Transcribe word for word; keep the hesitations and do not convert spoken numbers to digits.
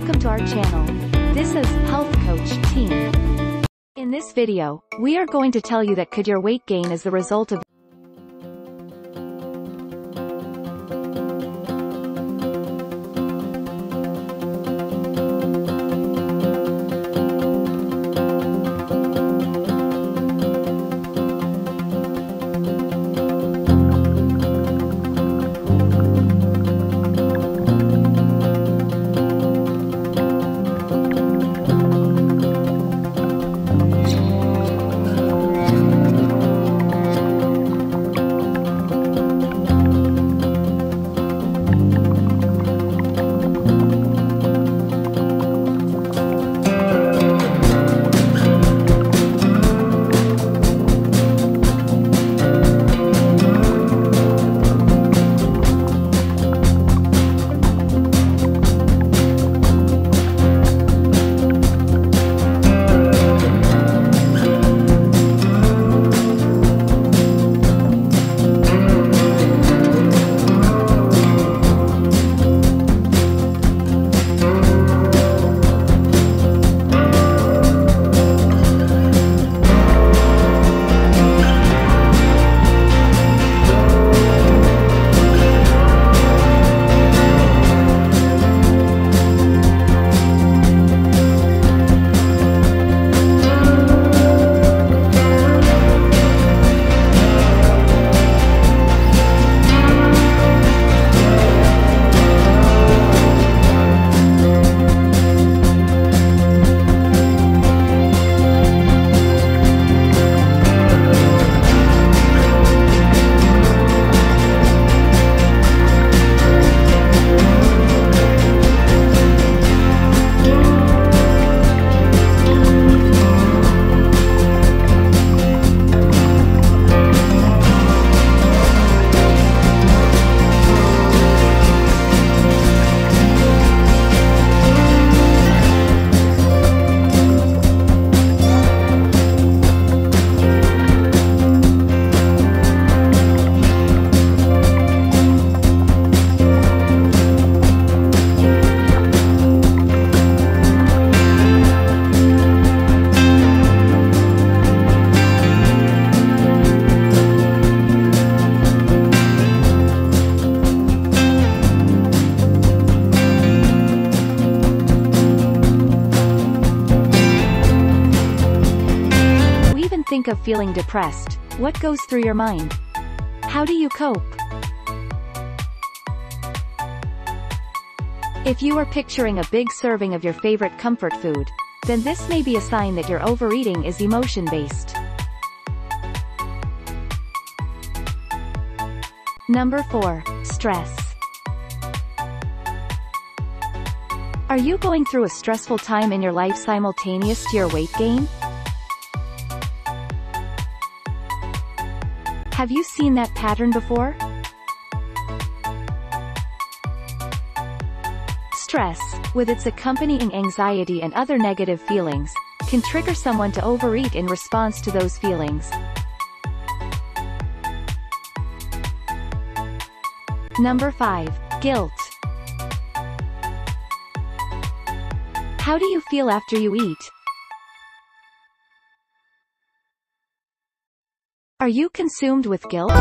welcome to our channel. This is Health Coach Team. In this video, we are going to tell you that could your weight gain is the result of Think of feeling depressed. What goes through your mind? How do you cope? If you are picturing a big serving of your favorite comfort food, then this may be a sign that your overeating is emotion-based. Number four. Stress. Are you going through a stressful time in your life simultaneous to your weight gain? Have you seen that pattern before? Stress, with its accompanying anxiety and other negative feelings, can trigger someone to overeat in response to those feelings. Number five. Guilt. How do you feel after you eat? Are you consumed with guilt?